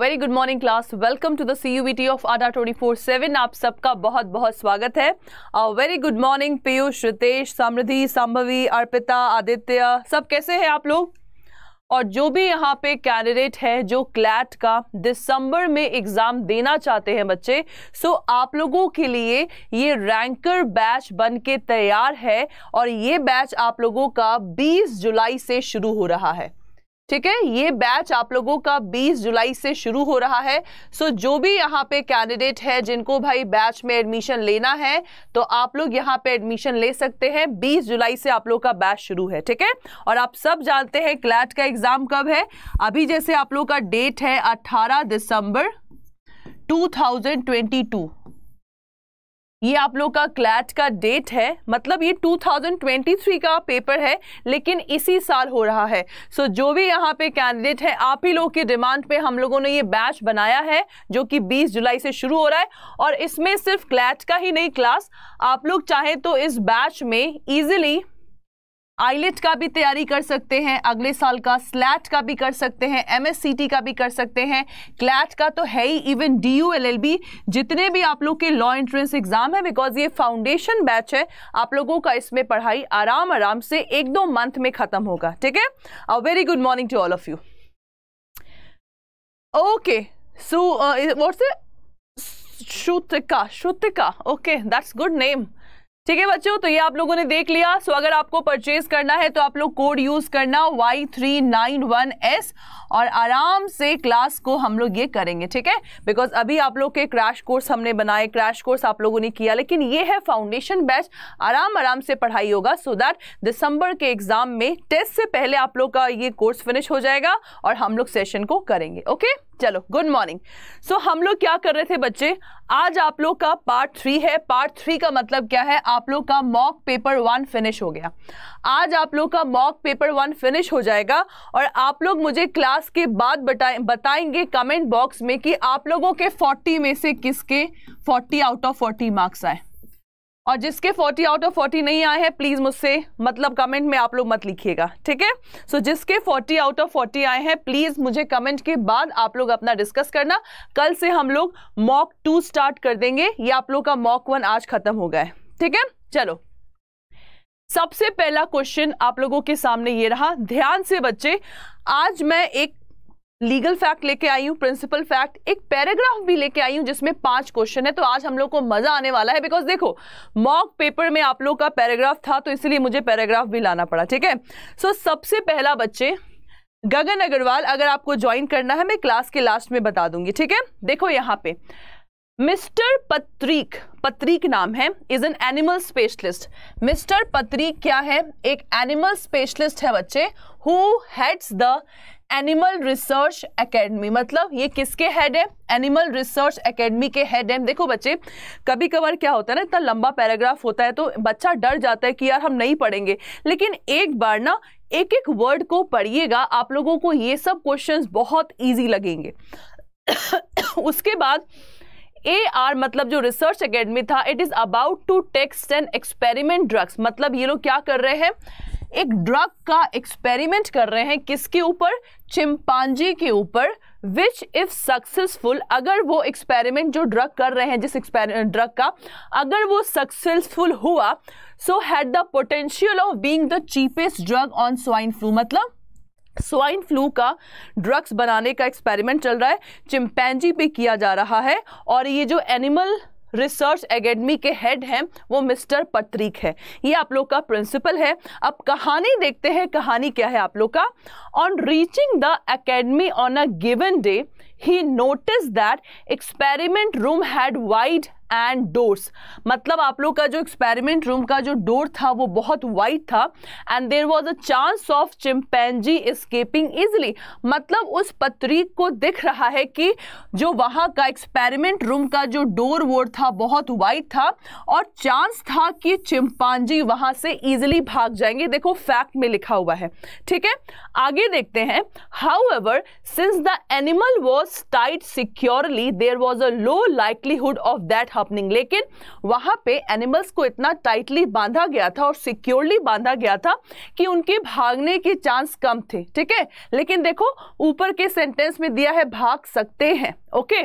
Very good morning class, welcome to the CUET of Adda 24/7। आप सबका बहुत बहुत स्वागत है। Very good morning Piyush, Ritesh, Samriddhi, Sambhavi, Arpita, Aditya, सब कैसे हैं आप लोग? और जो भी यहाँ पे कैंडिडेट है जो CLAT का दिसंबर में एग्ज़ाम देना चाहते हैं बच्चे, सो आप लोगों के लिए ये रैंकर बैच बन के तैयार है और ये बैच आप लोगों का 20 जुलाई से शुरू हो रहा है। ठीक है, ये बैच आप लोगों का 20 जुलाई से शुरू हो रहा है। सो जो भी यहाँ पे कैंडिडेट है जिनको भाई बैच में एडमिशन लेना है तो आप लोग यहाँ पे एडमिशन ले सकते हैं। 20 जुलाई से आप लोग का बैच शुरू है। ठीक है, और आप सब जानते हैं CLAT का एग्ज़ाम कब है। अभी जैसे आप लोग का डेट है 18 दिसंबर 2022, ये आप लोग का CLAT का डेट है। मतलब ये 2023 का पेपर है लेकिन इसी साल हो रहा है। सो जो भी यहाँ पे कैंडिडेट है, आप ही लोग की डिमांड पे हम लोगों ने ये बैच बनाया है जो कि 20 जुलाई से शुरू हो रहा है। और इसमें सिर्फ CLAT का ही नहीं क्लास, आप लोग चाहे तो इस बैच में ईजिली IELTS का भी तैयारी कर सकते हैं, अगले साल का SLAT का भी कर सकते हैं, MSCT का भी कर सकते हैं, CLAT का तो है ही, इवन DU LLB, जितने भी आप लोग के लॉ एंट्रेंस एग्ज़ाम है, बिकॉज ये फाउंडेशन बैच है। आप लोगों का इसमें पढ़ाई आराम आराम से 1-2 मंथ में ख़त्म होगा। ठीक है, a very good morning to all of you. Okay, so what's Shrutika, okay, that's good name. ठीक है बच्चों, तो ये आप लोगों ने देख लिया। सो अगर आपको परचेज करना है तो आप लोग कोड यूज़ करना Y391S और आराम से क्लास को हम लोग ये करेंगे। ठीक है, बिकॉज अभी आप लोग के क्रैश कोर्स हमने बनाए, क्रैश कोर्स आप लोगों ने किया, लेकिन ये है फाउंडेशन बैच, आराम आराम से पढ़ाई होगा सो दैट दिसंबर के एग्ज़ाम में टेस्ट से पहले आप लोग का ये कोर्स फिनिश हो जाएगा और हम लोग सेशन को करेंगे। ओके, चलो गुड मॉर्निंग। सो हम लोग क्या कर रहे थे बच्चे, आज आप लोग का पार्ट 3 है। पार्ट 3 का मतलब क्या है, आप लोग का मॉक पेपर 1 फिनिश हो गया। आज आप लोग का मॉक पेपर 1 फिनिश हो जाएगा और आप लोग मुझे क्लास के बाद बताएंगे कमेंट बॉक्स में कि आप लोगों के 40 में से किसके 40 आउट ऑफ 40 मार्क्स आए, और जिसके 40 आउट ऑफ 40 नहीं आए हैं प्लीज़ मुझसे मतलब कमेंट में आप लोग मत लिखिएगा। ठीक है, सो जिसके 40 आउट ऑफ 40 आए हैं प्लीज़ मुझे कमेंट के बाद आप लोग अपना डिस्कस करना। कल से हम लोग मॉक 2 स्टार्ट कर देंगे। ये आप लोग का मॉक 1 आज ख़त्म हो गया है। ठीक है, चलो सबसे पहला क्वेश्चन आप लोगों के सामने ये रहा। ध्यान से बच्चे, आज मैं एक लीगल फैक्ट लेके आई हूँ, प्रिंसिपल फैक्ट, एक पैराग्राफ भी लेके आई हूँ जिसमें 5 क्वेश्चन है। तो आज हम लोग को मज़ा आने वाला है बिकॉज देखो मॉक पेपर में आप लोग का पैराग्राफ था तो इसलिए मुझे पैराग्राफ भी लाना पड़ा। ठीक है, सो सबसे पहला बच्चे गगन अग्रवाल, अगर आपको ज्वाइन करना है मैं क्लास के लास्ट में बता दूंगी। ठीक है, देखो यहाँ पे मिस्टर पत्रिक नाम है, is an animal specialist. Mister Patrick क्या है, एक एनिमल स्पेशलिस्ट है बच्चे, who heads the animal research academy. मतलब ये किसके हेड है, एनिमल रिसर्च एकेडमी के हेड है। देखो बच्चे कभी कभार क्या होता है ना, इतना लंबा पैराग्राफ होता है तो बच्चा डर जाता है कि यार हम नहीं पढ़ेंगे, लेकिन एक बार ना एक एक वर्ड को पढ़िएगा, आप लोगों को ये सब क्वेश्चंस बहुत इजी लगेंगे। उसके बाद AR मतलब जो रिसर्च एकेडमी था, it is about to test and experiment drugs. मतलब ये लोग क्या कर रहे हैं, एक ड्रग का एक्सपेरिमेंट कर रहे हैं, किसके ऊपर, चिंपांजी के ऊपर। विच इफ सक्सेसफुल, अगर वो एक्सपेरिमेंट जो ड्रग कर रहे हैं, जिस ड्रग का अगर वो सक्सेसफुल हुआ, so had the potential of being the cheapest drug on swine flu. मतलब स्वाइन फ्लू का ड्रग्स बनाने का एक्सपेरिमेंट चल रहा है, चिंपैंजी पे किया जा रहा है, और ये जो एनिमल रिसर्च एकेडमी के हेड हैं वो मिस्टर पत्रिक है। ये आप लोग का प्रिंसिपल है। अब कहानी देखते हैं, कहानी क्या है आप लोग का। On reaching the academy on a given day he notice that experiment room had wide and doors. मतलब आप लोग का जो एक्सपेरिमेंट रूम का जो डोर था वो बहुत वाइड था। And there was a chance of chimpanzee escaping easily. मतलब उस पत्रिक को दिख रहा है कि जो वहाँ का एक्सपेरिमेंट रूम का जो डोर वोर था बहुत वाइड था और चांस था कि चिंपांजी वहाँ से ईजिली भाग जाएंगे। देखो फैक्ट में लिखा हुआ है। ठीक है, आगे देखते हैं। However since the animal was not tied securely there was a low likelihood of that happening. लेकिन वहां पे एनिमल्स को इतना टाइटली बांधा गया था और सिक्योरली बांधा गया था कि उनके भागने के चांस कम थे, ठीक है। लेकिन देखो ऊपर के सेंटेंस में दिया है भाग सकते हैं, okay.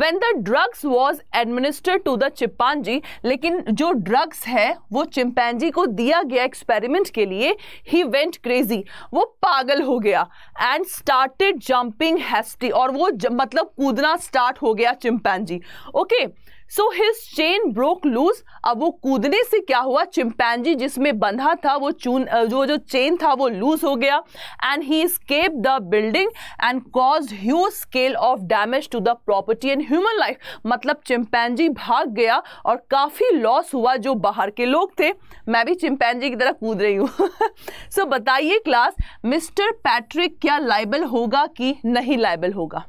When the drugs was administered to the chimpanzee, लेकिन जो ड्रग्स है वो चिंपैंजी को दिया गया एक्सपेरिमेंट के लिए, he went crazy, वो पागल हो गया, and started jumping hastily, और वो मतलब कूदना स्टार्ट हो गया chimpanzee, okay. So his chain broke loose, अब वो कूदने से क्या हुआ, चिंपैंजी जिसमें बंधा था वो जो चेन था वो लूज हो गया, and he escaped the building and caused huge scale of damage to the property and human life। मतलब चिंपैंजी भाग गया और काफ़ी लॉस हुआ जो बाहर के लोग थे। मैं भी चिंपैंजी की तरह कूद रही हूँ। सो बताइए क्लास, मिस्टर पैट्रिक क्या लायबल होगा कि नहीं लायबल होगा?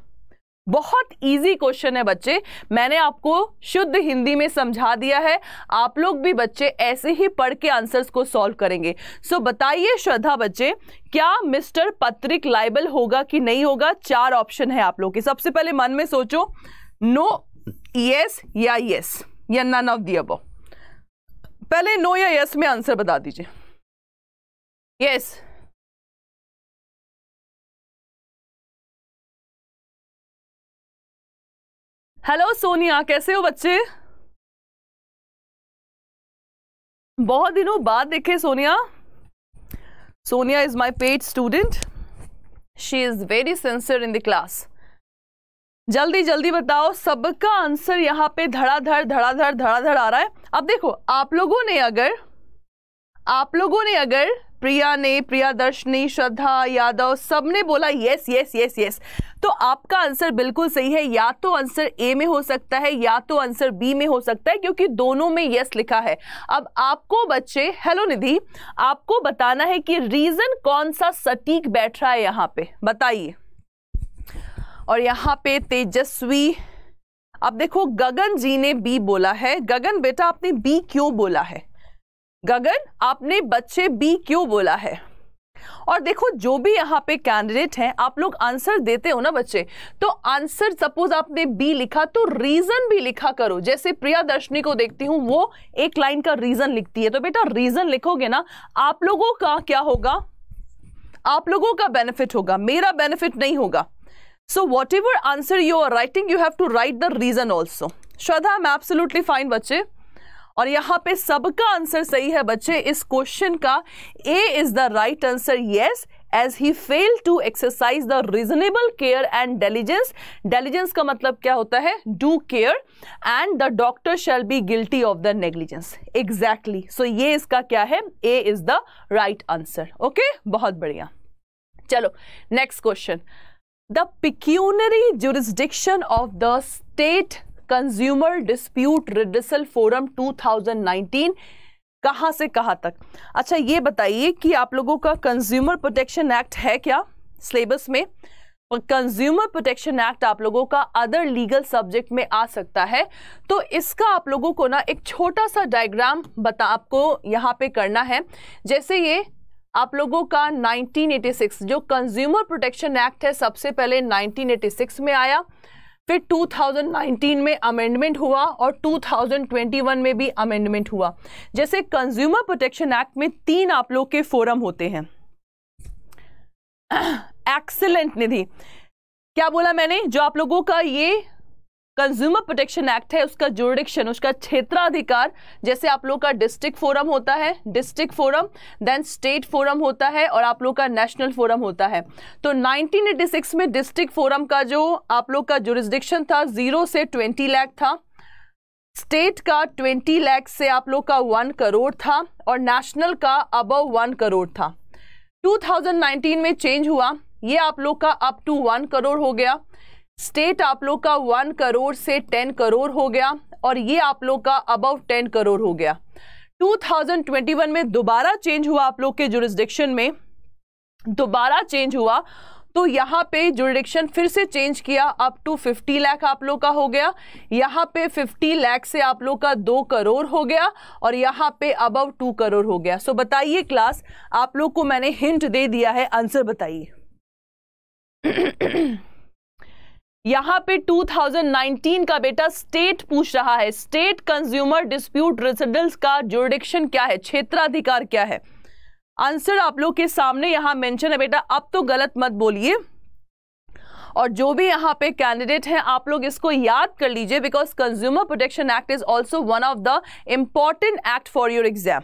बहुत इजी क्वेश्चन है बच्चे, मैंने आपको शुद्ध हिंदी में समझा दिया है, आप लोग भी बच्चे ऐसे ही पढ़ के आंसर्स को सॉल्व करेंगे। सो बताइए श्रद्धा बच्चे, क्या मिस्टर पैट्रिक लायबल होगा कि नहीं होगा? चार ऑप्शन है आप लोग के, सबसे पहले मन में सोचो, नो, यस या येस या नन ऑफ द अबव। पहले नो या येस में आंसर बता दीजिए। येस, हेलो सोनिया, कैसे हो बच्चे? बहुत दिनों बाद देखे Sonia. Sonia is my paid student, she is very sincere in the class. जल्दी जल्दी बताओ, सबका आंसर यहाँ पे धड़ाधड़ धड़ाधड़ धड़ाधड़ आ रहा है। अब देखो आप लोगों ने अगर प्रिया ने, प्रिया दर्शनी, श्रद्धा यादव, सब ने बोला यस यस यस यस, तो आपका आंसर बिल्कुल सही है। या तो आंसर ए में हो सकता है या तो आंसर बी में हो सकता है, क्योंकि दोनों में यस लिखा है। अब आपको बच्चे, हेलो निधि, आपको बताना है कि रीजन कौन सा सटीक बैठ रहा है यहाँ पे, बताइए। और यहाँ पे तेजस्वी, अब देखो गगन जी ने बी बोला है। गगन बेटा आपने बी क्यों बोला है? गगन आपने बच्चे बी क्यों बोला है? और देखो जो भी यहाँ पे कैंडिडेट हैं, आप लोग आंसर देते हो ना बच्चे, तो आंसर सपोज आपने बी लिखा तो रीजन भी लिखा करो। जैसे प्रिया दर्शनी को देखती हूँ, वो एक लाइन का रीजन लिखती है, तो बेटा रीजन लिखोगे ना, आप लोगों का क्या होगा, आप लोगों का बेनिफिट होगा, मेरा बेनिफिट नहीं होगा। So whatever answer you are writing, you have to write the reason also. Shraddha, I am absolutely fine बच्चे। और यहाँ पे सबका आंसर सही है बच्चे। इस क्वेश्चन का A is the right answer, yes, as he fail to exercise the reasonable care and diligence. Diligence का मतलब क्या होता है, do care, and the doctor shall be guilty of the negligence. Exactly, so ये इसका क्या है, A is the right answer, okay. बहुत बढ़िया, चलो next question. The pecuniary jurisdiction of the state consumer dispute redressal forum 2019 कहां से कहां तक? अच्छा ये बताइए कि आप लोगों का कंज्यूमर प्रोटेक्शन एक्ट है क्या सिलेबस में? कंज्यूमर प्रोटेक्शन एक्ट आप लोगों का अदर लीगल सब्जेक्ट में आ सकता है, तो इसका आप लोगों को ना एक छोटा सा डायग्राम आपको यहाँ पे करना है। जैसे ये आप लोगों का 1986 जो कंज्यूमर प्रोटेक्शन एक्ट है, सबसे पहले 1986 में आया, फिर 2019 में अमेंडमेंट हुआ और 2021 में भी अमेंडमेंट हुआ। जैसे कंज्यूमर प्रोटेक्शन एक्ट में तीन आप लोग के फोरम होते हैं। एक्सीलेंट निधि, क्या बोला मैंने? जो आप लोगों का ये कंज्यूमर प्रोटेक्शन एक्ट है, उसका ज्यूरिडिक्शन, उसका क्षेत्राधिकार, जैसे आप लोग का डिस्ट्रिक्ट फोरम होता है, district forum, then state forum होता है और आप लोग का नेशनल फोरम होता है। तो 1986 में डिस्ट्रिक्ट फोरम का जो आप लोग का ज्यूरिडिक्शन था 0 से 20 लाख था, स्टेट का 20 लाख से आप लोग का 1 करोड़ था और नेशनल का अबव 1 करोड़ था। 2019 में चेंज हुआ, ये आप लोग का अप टू 1 करोड़ हो गया, स्टेट आप लोग का 1 करोड़ से 10 करोड़ हो गया और ये आप लोग का अबव 10 करोड़ हो गया। 2021 में दोबारा चेंज हुआ, आप लोग के ज्यूरिसडिक्शन में दोबारा चेंज हुआ, तो यहाँ पे ज्यूरिडिक्शन फिर से चेंज किया, अप टू 50 लाख आप लोग का हो गया, यहाँ पे 50 लाख से आप लोग का 2 करोड़ हो गया और यहाँ पे अबव 2 करोड़ हो गया। सो बताइए क्लास, आप लोग को मैंने हिंट दे दिया है, आंसर बताइए। यहाँ पे 2019 का बेटा स्टेट पूछ रहा है, स्टेट कंज्यूमर डिस्प्यूट रेसिडल्स का ज्यूरिडिक्शन क्या है, क्षेत्राधिकार क्या है। आंसर आप लोग के सामने यहाँ मेंशन है बेटा, अब तो गलत मत बोलिए। और जो भी यहाँ पे कैंडिडेट हैं आप लोग इसको याद कर लीजिए, because consumer protection act is also one of the important act for your exam.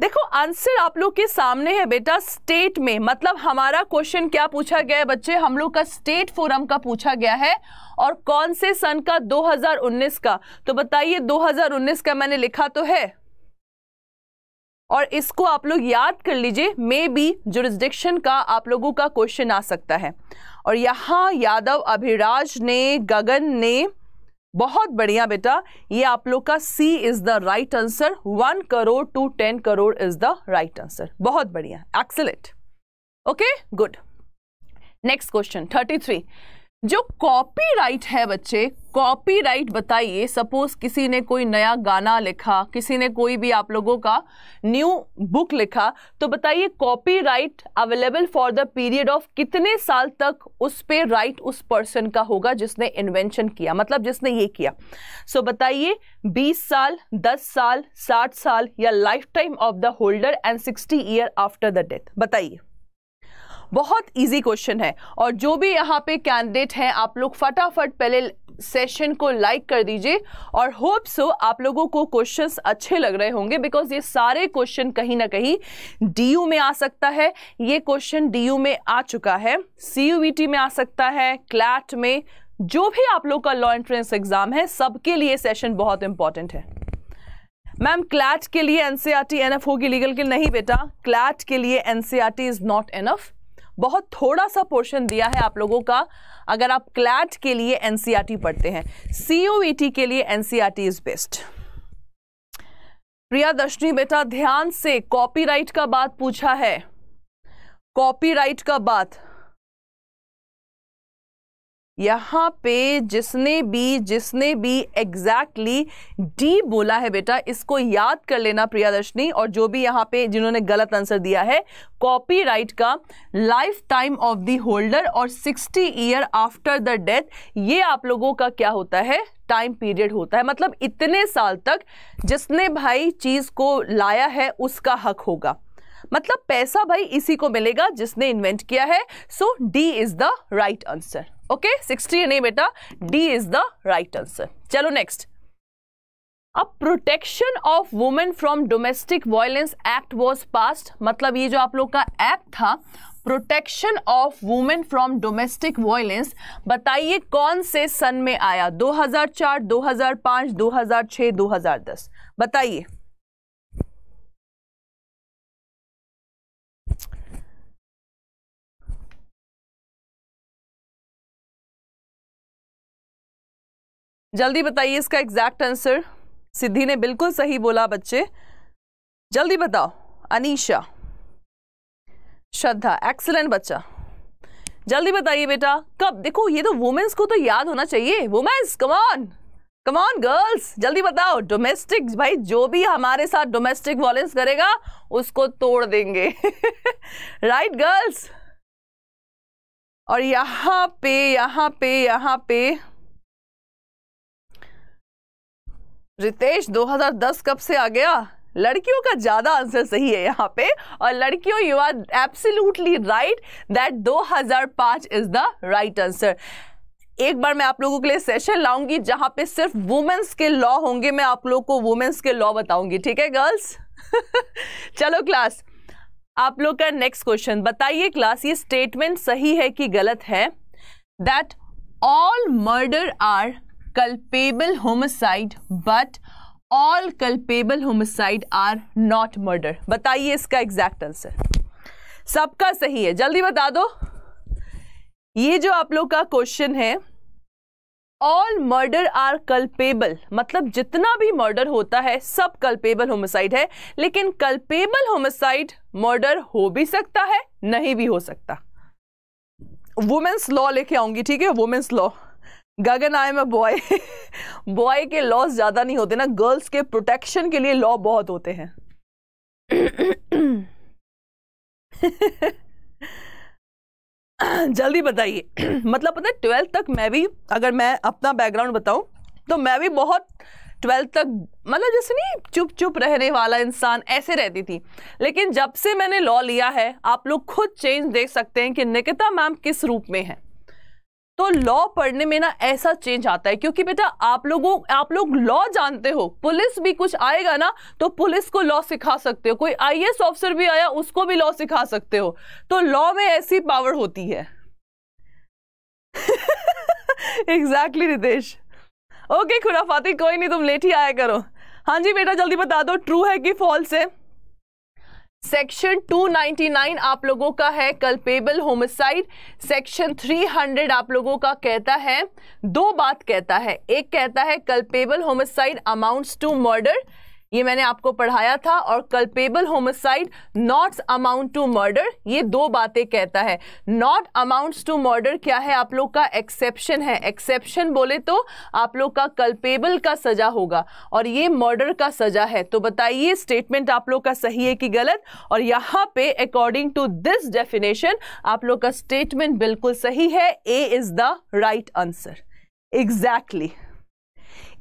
देखो आंसर आप लोग के सामने है बेटा, स्टेट में, मतलब हमारा क्वेश्चन क्या पूछा गया है बच्चे, हम लोग का स्टेट फोरम का पूछा गया है, और कौन से सन का, 2019 का। तो बताइए 2019 का मैंने लिखा तो है, और इसको आप लोग याद कर लीजिए, मे बी जुरिस्डिक्शन का आप लोगों का क्वेश्चन आ सकता है। और यहाँ यादव अभिराज ने, गगन ने, बहुत बढ़िया बेटा, ये आप लोग का C is the right answer, 1 crore to 10 crore is the right answer, बहुत बढ़िया, excellent, okay good. Next question 33, जो कॉपीराइट है बच्चे, कॉपीराइट बताइए, सपोज किसी ने कोई नया गाना लिखा, किसी ने कोई भी आप लोगों का न्यू बुक लिखा, तो बताइए copyright available for the period of कितने साल तक उस पे राइट उस पर्सन का होगा जिसने इन्वेंशन किया, मतलब जिसने ये किया। सो बताइए 20 साल, 10 साल, 60 साल या life time of the holder and 60 year after the death. बताइए, बहुत इजी क्वेश्चन है। और जो भी यहाँ पे कैंडिडेट हैं आप लोग फटाफट पहले सेशन को लाइक कर दीजिए, और होप सो आप लोगों को क्वेश्चंस अच्छे लग रहे होंगे, बिकॉज ये सारे क्वेश्चन कहीं ना कहीं डीयू में आ सकता है, ये क्वेश्चन डीयू में आ चुका है, सीयूईटी में आ सकता है, क्लैट में, जो भी आप लोग का लॉ एंट्रेंस एग्जाम है सबके लिए सेशन बहुत इंपॉर्टेंट है। मैम क्लैट के लिए एनसीईआरटी एनफ होगी लीगल के? नहीं बेटा, क्लैट के लिए एनसीईआरटी इज नॉट एनफ, बहुत थोड़ा सा पोर्शन दिया है आप लोगों का अगर आप क्लैट के लिए एनसीईआरटी पढ़ते हैं। सीयूईटी के लिए एनसीईआरटी इज बेस्ट। प्रिया दर्शनी बेटा ध्यान से, कॉपीराइट का बात पूछा है, कॉपीराइट का बात, यहाँ पे जिसने भी एग्जैक्टली डी बोला है बेटा इसको याद कर लेना प्रियादर्शनी, और जो भी यहाँ पे जिन्होंने गलत आंसर दिया है, कॉपीराइट का life time of the holder और 60 ईयर आफ्टर द डेथ, ये आप लोगों का क्या होता है, टाइम पीरियड होता है, मतलब इतने साल तक जिसने भाई चीज़ को लाया है उसका हक होगा, मतलब पैसा भाई इसी को मिलेगा जिसने इन्वेंट किया है। So D is the right answer, okay 60 नहीं बेटा, D is the right answer. चलो नेक्स्ट, अब protection of women from domestic violence act was passed, मतलब ये जो आप लोग का एक्ट था protection of women from domestic violence, बताइए कौन से सन में आया, 2004, 2005, 2006, 2010, बताइए। जल्दी बताइए इसका एग्जैक्ट आंसर। सिद्धि ने बिल्कुल सही बोला बच्चे, जल्दी बताओ। अनीशा, श्रद्धा, एक्सीलेंट बच्चा, जल्दी बताइए बेटा कब। देखो ये तो वुमेन्स को तो याद होना चाहिए, women's come on, come on girls, जल्दी बताओ। डोमेस्टिक भाई, जो भी हमारे साथ डोमेस्टिक वायलेंस करेगा उसको तोड़ देंगे राइट गर्ल्स। और यहाँ पे रितेश 2010 कब से आ गया, लड़कियों का ज़्यादा आंसर सही है यहाँ पे, और लड़कियों you are absolutely right that 2005 is the right answer. एक बार मैं आप लोगों के लिए सेशन लाऊंगी जहाँ पे सिर्फ वुमेन्स के लॉ होंगे, मैं आप लोगों को वुमेन्स के लॉ बताऊंगी, ठीक है गर्ल्स चलो क्लास, आप लोग का नेक्स्ट क्वेश्चन बताइए क्लास, ये स्टेटमेंट सही है कि गलत है, that all murder are culpable homicide but all culpable homicide are not murder, बताइए इसका एग्जैक्ट आंसर। सबका सही है, जल्दी बता दो। ये जो आप लोग का क्वेश्चन है, ऑल मर्डर आर कल्पेबल, मतलब जितना भी मर्डर होता है सब कल्पेबल होमिसाइड है, लेकिन कल्पेबल होमिसाइड मर्डर हो भी सकता है नहीं भी हो सकता। वुमेन्स लॉ लेके आऊंगी, ठीक है, women's law. Gagan I am a boy boy के लॉस ज़्यादा नहीं होते ना, गर्ल्स के प्रोटेक्शन के लिए लॉ बहुत होते हैं जल्दी बताइए। मतलब पता है ट्वेल्थ तक मैं भी, अगर मैं अपना बैकग्राउंड बताऊं तो मैं भी बहुत ट्वेल्थ तक मतलब जैसे नहीं चुप चुप रहने वाला इंसान ऐसे रहती थी, लेकिन जब से मैंने लॉ लिया है आप लोग खुद चेंज देख सकते हैं कि निकिता मैम किस रूप में है। तो लॉ पढ़ने में ना ऐसा चेंज आता है क्योंकि बेटा आप लोग लॉ जानते हो, पुलिस भी कुछ आएगा ना तो पुलिस को लॉ सिखा सकते हो, कोई आईएएस ऑफिसर भी आया उसको भी लॉ सिखा सकते हो, तो लॉ में ऐसी पावर होती है। एग्जैक्टली रितेश, ओके खुराफाती कोई नहीं तुम लेट ही आया करो। हाँ जी बेटा जल्दी बता दो ट्रू है कि फॉल्स है। सेक्शन 299 आप लोगों का है कल्पेबल होमिसाइड, सेक्शन 300 आप लोगों का कहता है दो बात कहता है, एक कहता है culpable homicide amounts to murder, ये मैंने आपको पढ़ाया था, और culpable homicide not amount to murder, ये दो बातें कहता है। नॉट अमाउंट्स टू मर्डर क्या है आप लोग का एक्सेप्शन है, एक्सेप्शन बोले तो आप लोग का कल्पेबल का सजा होगा और ये मर्डर का सजा है। तो बताइए स्टेटमेंट आप लोग का सही है कि गलत, और यहाँ पे अकॉर्डिंग टू दिस डेफिनेशन आप लोग का स्टेटमेंट बिल्कुल सही है, A is the right answer. Exactly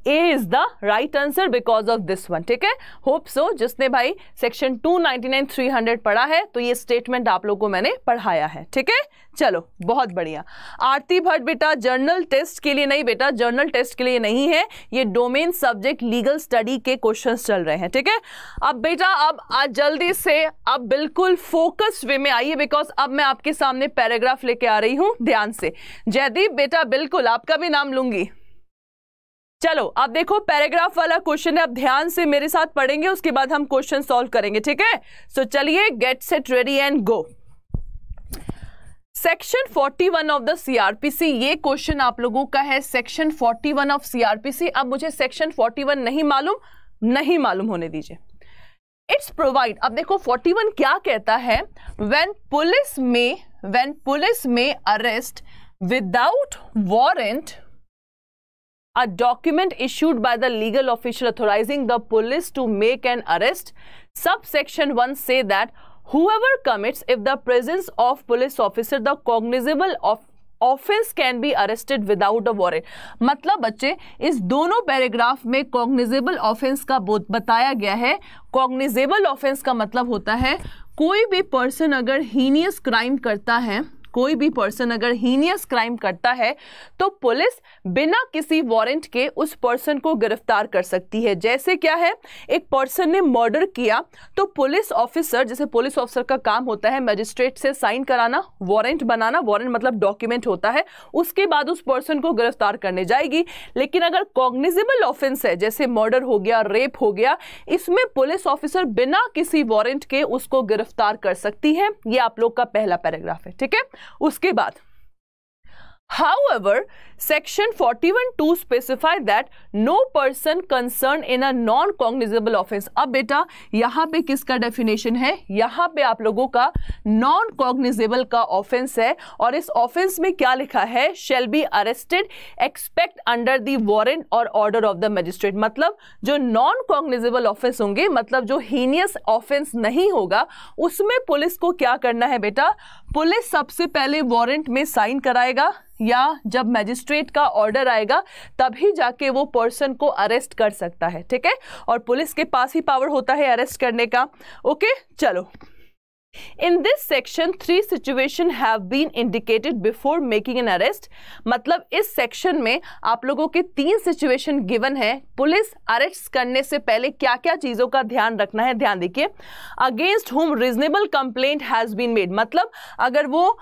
A is the right answer because of this one, ठीक है? Hope so, जिसने भाई सेक्शन 299, 300 पढ़ा है तो ये स्टेटमेंट आप लोगों को मैंने पढ़ाया है, ठीक है? चलो बहुत बढ़िया। आरती भट्ट बेटा जर्नल टेस्ट के लिए नहीं, बेटा जर्नल टेस्ट के लिए नहीं है, ये डोमेन सब्जेक्ट लीगल स्टडी के क्वेश्चंस चल रहे हैं, ठीक है? अब बेटा अब जल्दी से अब बिल्कुल फोकस्ड वे में आइए बिकॉज अब मैं आपके सामने पैराग्राफ लेके आ रही हूँ, ध्यान से। जयदीप बेटा बिल्कुल आपका भी नाम लूंगी। चलो अब देखो पैराग्राफ वाला क्वेश्चन है, अब ध्यान से मेरे साथ पढ़ेंगे उसके बाद हम क्वेश्चन सॉल्व करेंगे, ठीक है? सो चलिए get set ready and go. Section 41 of the CrPC, ये क्वेश्चन आप लोगों का है, सेक्शन 41 ऑफ सीआरपीसी। अब मुझे सेक्शन 41 नहीं मालूम होने दीजिए। इट्स प्रोवाइड, अब देखो 41 क्या कहता है, when police may arrest without warrant a document issued by the legal official authorizing the police to make an arrest, subsection 1 say that whoever commits if the presence of police officer the cognizable of offence can be arrested without a warrant. मतलब बच्चे इस दोनों paragraph में cognizable offence का बताया गया है। Cognizable offence का मतलब होता है कोई भी पर्सन अगर हीनियस क्राइम करता है, कोई भी पर्सन अगर हीनियस क्राइम करता है तो पुलिस बिना किसी वारंट के उस पर्सन को गिरफ्तार कर सकती है। जैसे क्या है, एक पर्सन ने मर्डर किया तो पुलिस ऑफिसर, जैसे पुलिस ऑफिसर का काम होता है मजिस्ट्रेट से साइन कराना, वारंट बनाना, वारंट मतलब डॉक्यूमेंट होता है, उसके बाद उस पर्सन को गिरफ्तार करने जाएगी। लेकिन अगर कॉग्निजेबल ऑफेंस है जैसे मर्डर हो गया, रेप हो गया, इसमें पुलिस ऑफिसर बिना किसी वारंट के उसको गिरफ्तार कर सकती है। ये आप लोग का पहला पैराग्राफ है, ठीक है? उसके बाद However, section 41(2) specify that no person concerned in a non-cognizable offense. अब बेटा यहाँ पे किसका डेफिनेशन है? यहाँ पे आप लोगों का नॉन कॉग्निजेबल का ऑफेंस है, और इस ऑफेंस में क्या लिखा है, shall be arrested except under the warrant or order of the magistrate. मतलब जो नॉन कॉग्निजेबल ऑफेंस होंगे, मतलब जो हीनियस ऑफेंस नहीं होगा, उसमें पुलिस को क्या करना है बेटा, पुलिस सबसे पहले वारंट में साइन कराएगा या जब मजिस्ट्रेट का ऑर्डर आएगा तभी जाके वो पर्सन को अरेस्ट कर सकता है, ठीक है? और पुलिस के पास ही पावर होता है अरेस्ट करने का। ओके चलो, in this section 3 situation have been indicated before making an arrest. मतलब इस सेक्शन में आप लोगों के 3 सिचुएशन गिवन है, पुलिस अरेस्ट करने से पहले क्या क्या चीज़ों का ध्यान रखना है, ध्यान देखिए। Against whom reasonable complaint has been made, मतलब अगर वो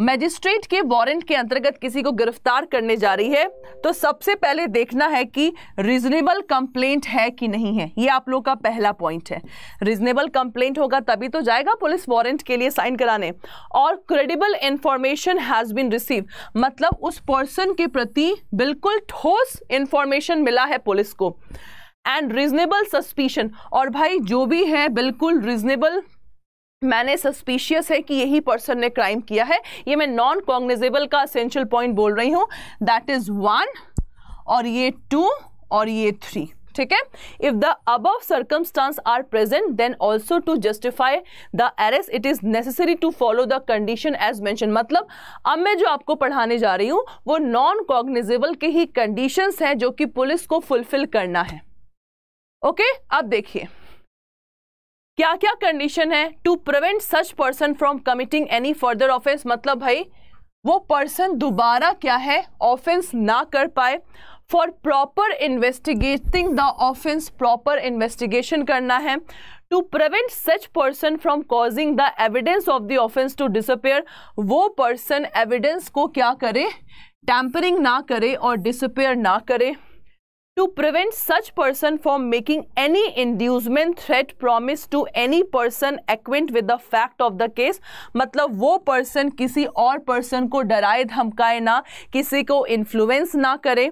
मजिस्ट्रेट के वारंट के अंतर्गत किसी को गिरफ्तार करने जा रही है तो सबसे पहले देखना है कि रीजनेबल कंप्लेंट है कि नहीं है। ये आप लोग का पहला पॉइंट है, रीजनेबल कंप्लेंट होगा तभी तो जाएगा पुलिस वारंट के लिए साइन कराने। और credible information has been receive, मतलब उस पर्सन के प्रति बिल्कुल ठोस इंफॉर्मेशन मिला है पुलिस को। एंड रीजनेबल सस्पिशन, और भाई जो भी है बिल्कुल रीजनेबल, मैंने सस्पिशियस है कि यही पर्सन ने क्राइम किया है, ये मैं नॉन कॉग्निजेबल का एसेंशियल पॉइंट बोल रही हूँ। दैट इज 1 और ये 2 और ये 3, ठीक है, if the above circumstance are present then also to justify the arrest it is necessary to follow the condition as mention. मतलब अब मैं जो आपको पढ़ाने जा रही हूँ वो नॉन कॉग्निजेबल के ही कंडीशंस हैं जो कि पुलिस को फुलफिल करना है. ओके अब देखिए क्या क्या कंडीशन है. To prevent such person from committing any further offence, मतलब भाई वो पर्सन दोबारा क्या है ऑफेंस ना कर पाए. For proper investigating the offence, proper investigation करना है. To prevent such person from causing the evidence of the offence to disappear, वो पर्सन एविडेंस को क्या करे टैम्परिंग ना करे और डिसअपेयर ना करे. To prevent such person from making any inducement, threat, promise to any person acquainted with the fact of the case, मतलब वो person किसी और person को डराए धमकाए ना, किसी को influence ना करे.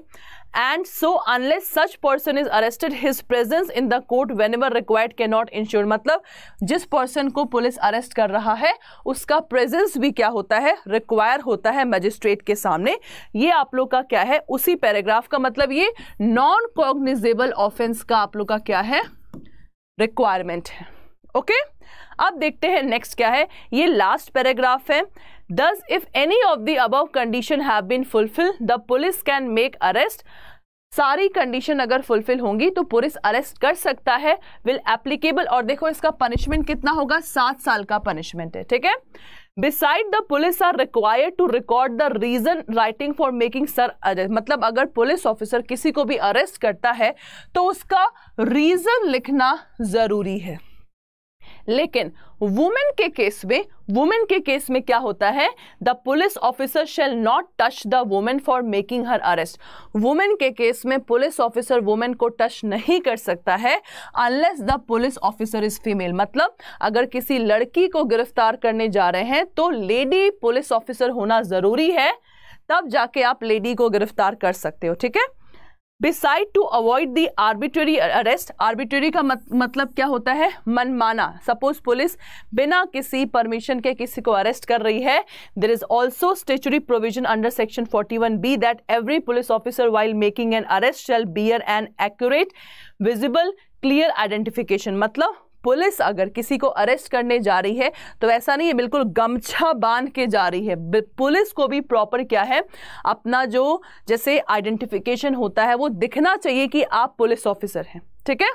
And so unless such person is arrested, his presence in the court whenever required cannot ensure. मतलब जिस पर्सन को पुलिस अरेस्ट कर रहा है उसका प्रेजेंस भी क्या होता है रिक्वायर होता है मजिस्ट्रेट के सामने. ये आप लोग का क्या है उसी पैराग्राफ का, मतलब ये नॉन कॉग्निजेबल ऑफेंस का आप लोग का क्या है रिक्वायरमेंट है. ओके अब देखते हैं नेक्स्ट क्या है. ये लास्ट पैराग्राफ है. Thus, if any of the above condition have been fulfilled, the police can make arrest. सारी कंडीशन अगर फुलफिल होंगी तो पुलिस अरेस्ट कर सकता है. विल एप्लीकेबल, और देखो इसका पनिशमेंट कितना होगा, 7 साल का पनिशमेंट है. ठीक है, beside the police are required to record the reason writing for making such arrest. मतलब अगर पुलिस ऑफिसर किसी को भी अरेस्ट करता है तो उसका रीजन लिखना जरूरी है. लेकिन वुमेन के केस में क्या होता है, the police officer shall not touch the women for making her arrest. Women के केस में पुलिस ऑफिसर वुमेन को टच नहीं कर सकता है unless the police officer is female. मतलब अगर किसी लड़की को गिरफ्तार करने जा रहे हैं तो लेडी पुलिस ऑफिसर होना जरूरी है, तब जाके आप लेडी को गिरफ्तार कर सकते हो. ठीक है, beside to avoid the arbitrary arrest. Arbitrary का मतलब क्या होता है मनमाना. सपोज पुलिस बिना किसी परमिशन के किसी को अरेस्ट कर रही है, there is also statutory provision under section 41B that every police officer while making an arrest shall bear an accurate visible clear identification. मतलब पुलिस अगर किसी को अरेस्ट करने जा रही है तो ऐसा नहीं है बिल्कुल गमछा बांध के जा रही है, पुलिस को भी प्रॉपर क्या है अपना जो जैसे आइडेंटिफिकेशन होता है वो दिखना चाहिए कि आप पुलिस ऑफिसर हैं. ठीक है,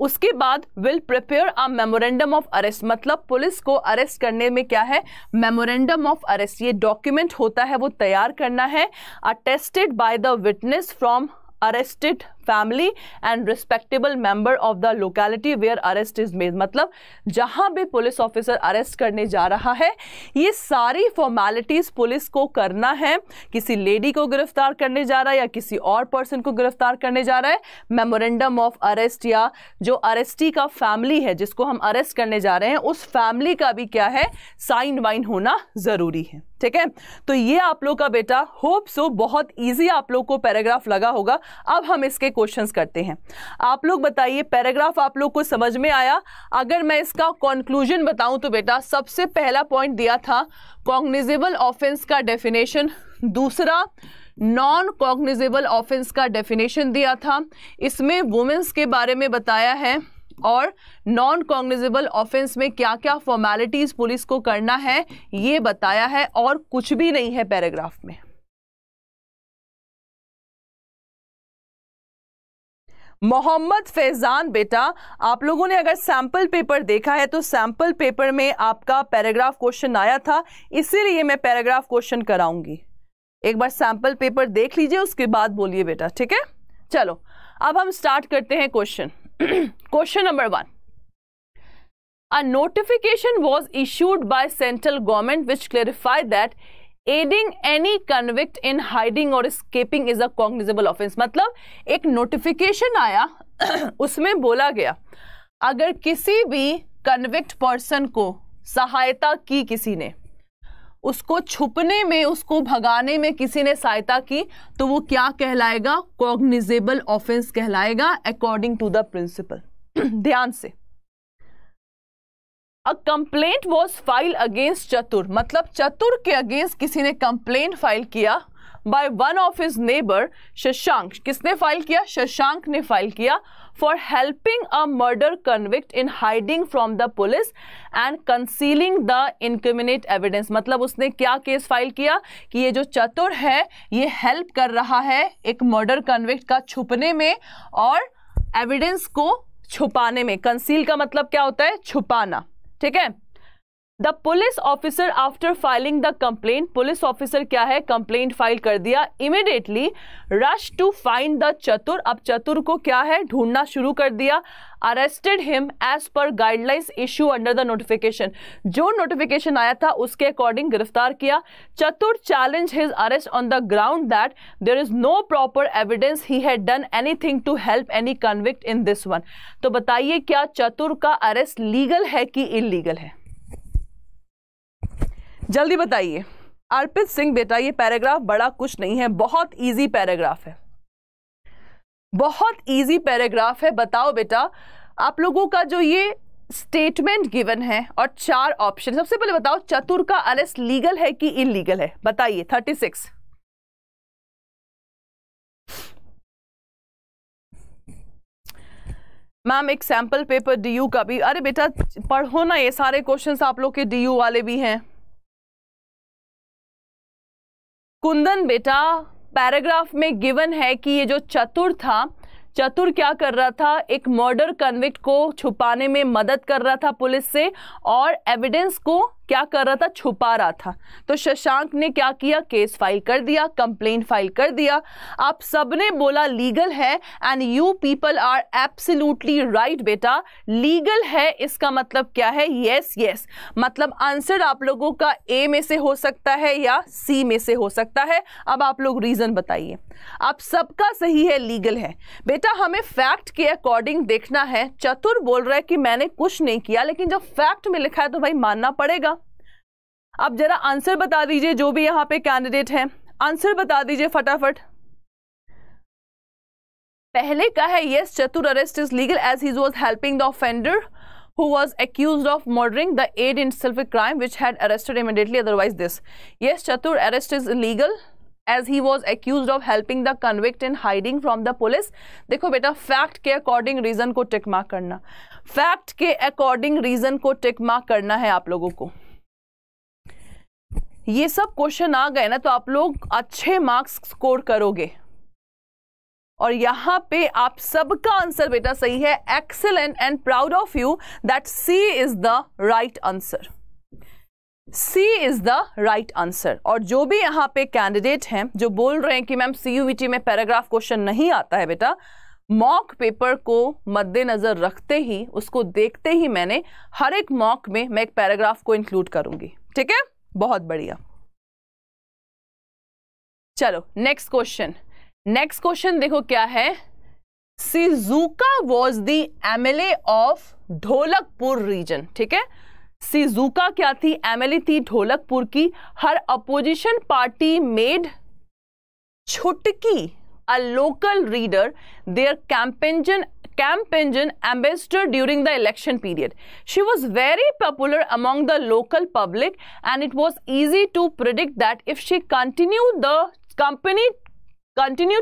उसके बाद will prepare a memorandum of arrest. मतलब पुलिस को अरेस्ट करने में क्या है मेमोरेंडम ऑफ अरेस्ट, ये डॉक्यूमेंट होता है वो तैयार करना है. Attested by the witness from arrested family and respectable member of the locality where arrest is made. मतलब जहाँ भी पुलिस ऑफिसर अरेस्ट करने जा रहा है ये सारी फॉर्मेलिटीज़ पुलिस को करना है. किसी लेडी को गिरफ्तार करने जा रहा है या किसी और पर्सन को गिरफ्तार करने जा रहा है, मेमोरेंडम ऑफ अरेस्ट या जो अरेस्टी का फैमिली है जिसको हम अरेस्ट करने जा रहे हैं उस फैमिली का भी क्या है साइन वाइन होना ज़रूरी है. ठीक है, तो ये आप लोग का बेटा होप सो बहुत ईजी आप लोग को पैराग्राफ लगा होगा. अब हम इसके क्वेश्चंस करते हैं. आप लोग बताइए पैराग्राफ आप लोग को समझ में आया. अगर मैं इसका कंक्लूजन बताऊं तो बेटा सबसे पहला पॉइंट दिया था कॉग्निजेबल ऑफेंस का डेफिनेशन, दूसरा नॉन कॉग्निजेबल ऑफेंस का डेफिनेशन दिया था, इसमें वुमेन्स के बारे में बताया है और नॉन कॉग्निजेबल ऑफेंस में क्या क्या फॉर्मेलिटीज पुलिस को करना है ये बताया है, और कुछ भी नहीं है पैराग्राफ में. मोहम्मद फैजान बेटा आप लोगों ने अगर सैम्पल पेपर देखा है तो सैम्पल पेपर में आपका पैराग्राफ क्वेश्चन आया था, इसीलिए मैं पैराग्राफ क्वेश्चन कराऊंगी. एक बार सैम्पल पेपर देख लीजिए उसके बाद बोलिए बेटा. ठीक है, चलो अब हम स्टार्ट करते हैं question. Question number 1, a notification was issued by central government which clarify that aiding any convict in hiding or escaping is a cognizable offense. मतलब एक नोटिफिकेशन आया उसमें बोला गया अगर किसी भी कन्विक्ट पर्सन को सहायता की, किसी ने उसको छुपने में उसको भगाने में किसी ने सहायता की तो वो क्या कहलाएगा cognizable offense कहलाएगा according to the principle. ध्यान से, a complaint was file against Chatur, मतलब चतुर के अगेंस्ट किसी ने कंप्लेंट फाइल किया by one of his neighbor Shashank. किसने फाइल किया? शशांक ने फाइल किया for helping a murder convict in hiding from the police and concealing the incriminate evidence. मतलब उसने क्या केस फाइल किया कि ये जो चतुर है ये हेल्प कर रहा है एक मर्डर कन्विक्ट का छुपने में और एविडेंस को छुपाने में. कंसील का मतलब क्या होता है? छुपाना. ठीक है. The police officer after filing the complaint, police officer क्या है? कंप्लेंट फाइल कर दिया. Immediately rush to find the Chatur, अब चतुर को क्या है ढूंढना शुरू कर दिया. Arrested him as per guidelines issue under the notification, जो नोटिफिकेशन आया था उसके अकॉर्डिंग गिरफ्तार किया. Chatur challenge his arrest on the ground that there is no proper evidence he had done anything to help any convict in this one. तो बताइए क्या चतुर का अरेस्ट लीगल है कि इलीगल है? जल्दी बताइए. अर्पित सिंह बेटा ये पैराग्राफ बड़ा कुछ नहीं है, बहुत इजी पैराग्राफ है, बहुत इजी पैराग्राफ है. बताओ बेटा आप लोगों का जो ये स्टेटमेंट गिवन है और चार ऑप्शन. सबसे पहले बताओ चतुर का अरेस्ट लीगल है कि इलीगल है? बताइए. 36 मैम एक सैम्पल पेपर डीयू का भी. अरे बेटा पढ़ो ना, ये सारे क्वेश्चंस आप लोग के डीयू वाले भी हैं. कुंदन बेटा पैराग्राफ में गिवन है कि ये जो चतुर था, चतुर क्या कर रहा था? एक मर्डर कन्विक्ट को छुपाने में मदद कर रहा था पुलिस से और एविडेंस को क्या कर रहा था? छुपा रहा था. तो शशांक ने क्या किया? केस फाइल कर दिया, कंप्लेंट फाइल कर दिया. आप सबने बोला लीगल है and you people are absolutely right. बेटा लीगल है इसका मतलब क्या है? Yes yes. मतलब आंसर आप लोगों का ए में से हो सकता है या सी में से हो सकता है. अब आप लोग रीजन बताइए. आप सबका सही है लीगल है. बेटा हमें फैक्ट के अकॉर्डिंग देखना है. चतुर बोल रहा है कि मैंने कुछ नहीं किया, लेकिन जब फैक्ट में लिखा है तो भाई मानना पड़ेगा. आप जरा आंसर बता दीजिए, जो भी यहाँ पे कैंडिडेट हैं आंसर बता दीजिए फटाफट. पहले का है yes, Chatur arrest is legal as he was helping the offender who was accused of murdering the add in self crime which had arrested immediately otherwise this. Yes Chatur arrest is legal as he was accuse of helping the convict in hiding from the police. देखो बेटा fact के according reason को tick mark करना, fact के according reason को tick mark करना है आप लोगों को. ये सब क्वेश्चन आ गए ना तो आप लोग अच्छे मार्क्स स्कोर करोगे. और यहाँ पे आप सबका आंसर बेटा सही है. Excellent and proud of you that C is the right answer, C is the right answer. और जो भी यहाँ पे कैंडिडेट हैं जो बोल रहे हैं कि मैम CUET में पैराग्राफ क्वेश्चन नहीं आता है, बेटा मॉक पेपर को मद्देनजर रखते ही, उसको देखते ही मैंने हर एक मॉक में मैं एक पैराग्राफ को इंक्लूड करूंगी. ठीक है, बहुत बढ़िया. चलो नेक्स्ट क्वेश्चन. नेक्स्ट क्वेश्चन देखो क्या है. Shizuka was the MLA of Dholakpur region. ठीक है, सिजुका क्या थी? MLA थी ढोलकपुर की. हर अपोजिशन पार्टी मेड छुटकी a local leader their campaign ambassador during the election period. She was very popular among the local public and it was easy to predict that if she continue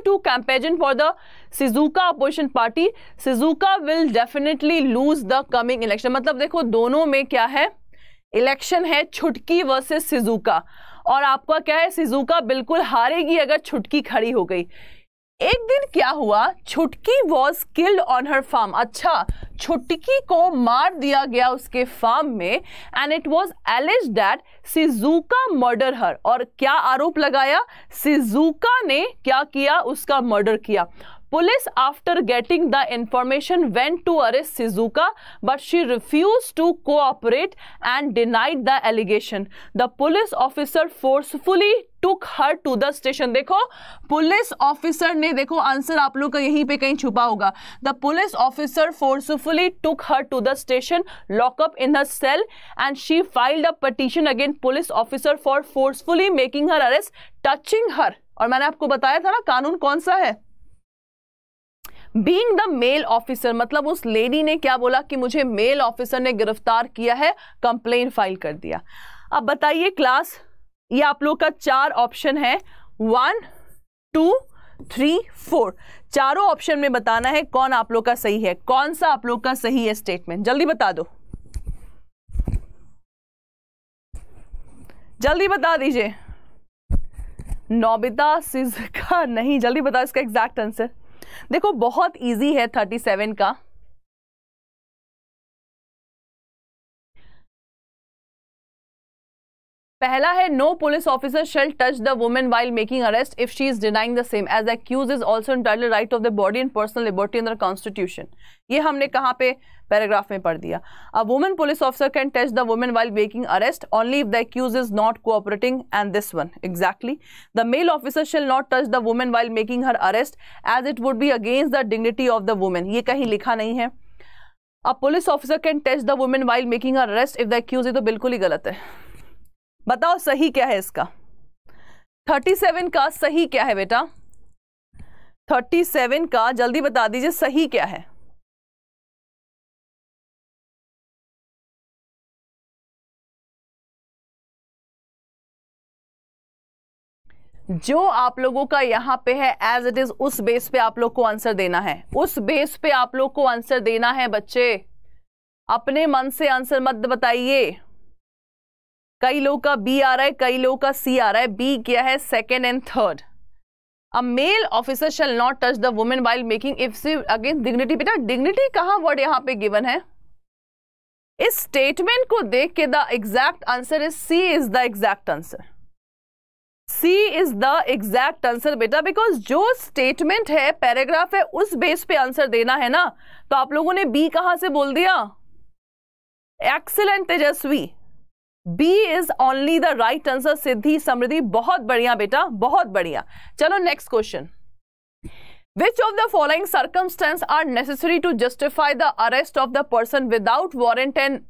to campaign for the Shizuka opposition party, Shizuka will definitely lose the coming election. मतलब देखो दोनों में क्या है? Election है, छुटकी versus सिजुका. और आपका क्या है? सिजुका बिल्कुल हारेगी अगर छुटकी खड़ी हो गई. एक दिन क्या हुआ? छुटकी was killed on her farm. अच्छा, छुटकी को मार दिया गया उसके फार्म में. And it was alleged that Shizuka murder her. और क्या आरोप लगाया? सिजुका ने क्या किया? उसका मर्डर किया. Police after getting the information went to arrest Shizuka but she refuse to cooperate and denied the allegation. The police officer forcefully took her to the station. देखो पुलिस ऑफिसर ने, देखो आंसर आप लोग का यहीं पे कहीं छुपा होगा. The police officer forcefully took her to the station, lockup in her cell and she filed a petition against police officer for forcefully making her arrest touching her. और मैंने आपको बताया था ना कानून कौन सा है? Being the male officer. मतलब उस लेडी ने क्या बोला कि मुझे मेल ऑफिसर ने गिरफ्तार किया है, कंप्लेन फाइल कर दिया. अब बताइए क्लास, ये आप लोग का चार ऑप्शन है. 1, 2, 3, 4 चारों ऑप्शन में बताना है कौन आप लोग का सही है, कौन सा आप लोग का सही है स्टेटमेंट। जल्दी बता दो, जल्दी बता दीजिए। नोबिता सिजुका नहीं, जल्दी बताओ इसका एग्जैक्ट आंसर। देखो बहुत इजी है 37 का। पहला है no police officer shall touch the women while making arrest if she is denying the same as accuse is also entitled right of the body and personal liberty in the constitution. ये हमने कहाँ पे paragraph में पढ़ दिया। A women police officer can touch the women while making arrest only if the accuse is not cooperating and this one exactly the male officer shall not touch the women while making her arrest as it would be against the dignity of the women. ये कहीं लिखा नहीं है। A police officer can touch the women while making her arrest if the accuse, ये तो बिल्कुल ही गलत है। बताओ सही क्या है इसका, 37 का सही क्या है बेटा, 37 का जल्दी बता दीजिए सही क्या है। जो आप लोगों का यहाँ पे है एज इट इज, उस बेस पे आप लोग को आंसर देना है, उस बेस पे आप लोग को आंसर देना है बच्चे। अपने मन से आंसर मत बताइए। कई लोग का बी आ रहा है, कई लोग का सी आ रहा है। बी क्या है, second and third. A male officer shall not touch the women while making if she against dignity. बेटा डिग्निटी कहाँ वर्ड यहाँ पे गिवन है। इस स्टेटमेंट को देख के the exact answer is C is the exact answer, C is the exact answer बेटा, बिकॉज जो स्टेटमेंट है पैराग्राफ है उस बेस पे आंसर देना है ना। तो आप लोगों ने बी कहाँ से बोल दिया। Excellent Tejaswi, B is only the right answer. Siddhi Samriddhi बहुत बढ़िया बेटा, बहुत बढ़िया। चलो next question. Which of the following circumstance are necessary to justify the arrest of the person without warrant and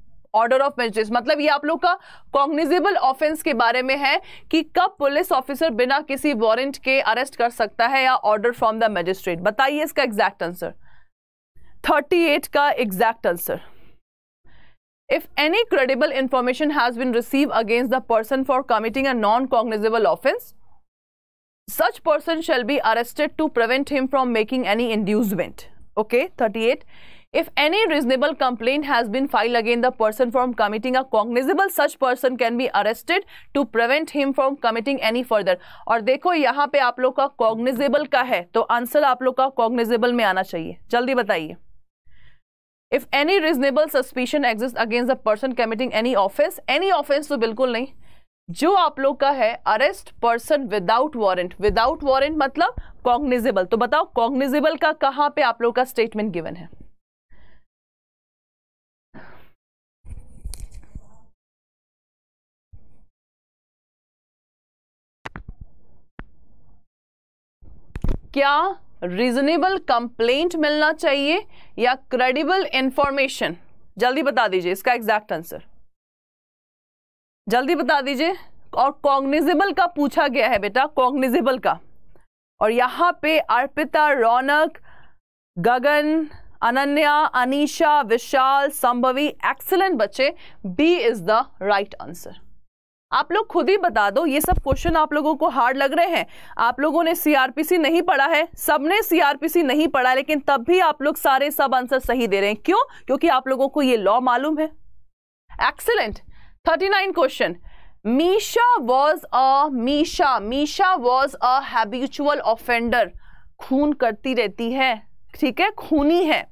order of magistrate. मतलब ये आप लोग का कॉग्निजेबल ऑफेंस के बारे में है कि कब पुलिस ऑफिसर बिना किसी वारंट के अरेस्ट कर सकता है या ऑर्डर फ्रॉम द मजिस्ट्रेट। बताइए इसका एग्जैक्ट आंसर, 38 का exact answer. If any credible information has been received against the person for committing a non-cognizable offence, such person shall be arrested to prevent him from making any inducement. Okay, 38. If any reasonable complaint has been filed against the person from committing a cognizable, such person can be arrested to prevent him from committing any further. और देखो यहाँ पे आप लोग का cognizable का है, तो आंसर आप लोग का cognizable में आना चाहिए। जल्दी बताइए। If any reasonable suspicion exists against the person committing any offense तो बिल्कुल नहीं। जो आप लोग का है arrest person without warrant, without warrant मतलब cognizable। तो बताओ cognizable का कहाँ पे आप लोग का statement given है। क्या रीजनेबल कंप्लेंट मिलना चाहिए या क्रेडिबल इंफॉर्मेशन। जल्दी बता दीजिए इसका एग्जैक्ट आंसर, जल्दी बता दीजिए। और कॉग्निजेबल का पूछा गया है बेटा, कॉग्निजेबल का। और यहाँ पे अर्पिता, रौनक, गगन, अनन्या, अनीशा, विशाल, संभवी, एक्सीलेंट बच्चे। B is the right answer. आप लोग खुद ही बता दो, ये सब क्वेश्चन आप लोगों को हार्ड लग रहे हैं। आप लोगों ने सीआरपीसी नहीं पढ़ा है, सबने सीआरपीसी नहीं पढ़ा, लेकिन तब भी आप लोग सारे सब आंसर सही दे रहे हैं। क्यों? क्योंकि आप लोगों को ये लॉ मालूम है। Excellent. 39 question. Misha was a habitual offender, खून करती रहती है, ठीक है, खूनी है।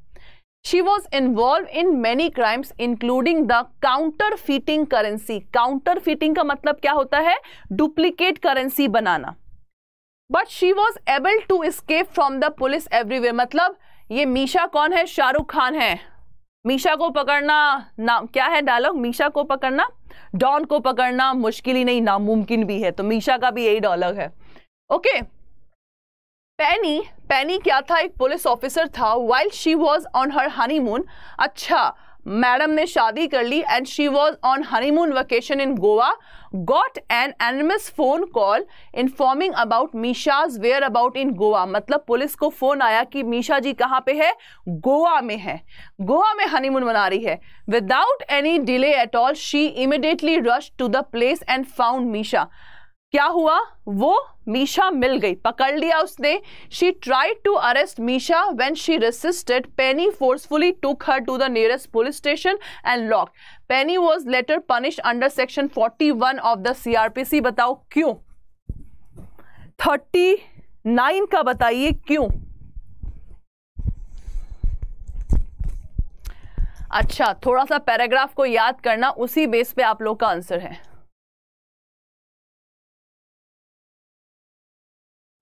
She was involved in many crimes, including the counterfeiting currency. Counterfeiting का मतलब क्या होता है? Duplicate currency banana. But she was able to escape from the police everywhere. मतलब ये मीशा कौन है? शाहरुख खान है। मीशा को पकड़ना ना क्या है डायलॉग? मीशा को पकड़ना डॉन को पकड़ना मुश्किल ही नहीं नामुमकिन भी है। तो मीशा का भी यही डायलॉग है। Okay. पेनी क्या था? एक पुलिस ऑफिसर था। While she was on her honeymoon, अच्छा मैडम ने शादी कर ली, and she was on honeymoon vacation in Goa, got an anonymous phone call informing about Misha's whereabouts in Goa. मतलब पुलिस को फोन आया कि मीशा जी कहाँ पे है? गोवा में है, गोवा में हनीमून मना रही है। Without any delay at all she immediately rush to the place and found Misha. क्या हुआ, वो मीशा मिल गई, पकड़ लिया उसने। She tried to arrest Misha when she resisted, Penny forcefully took her to the nearest police station and locked. Penny was later punished under section 41 of the CrPC. बताओ क्यों, 39 का बताइए क्यों। अच्छा, थोड़ा सा पैराग्राफ को याद करना, उसी बेस पे आप लोग का आंसर है।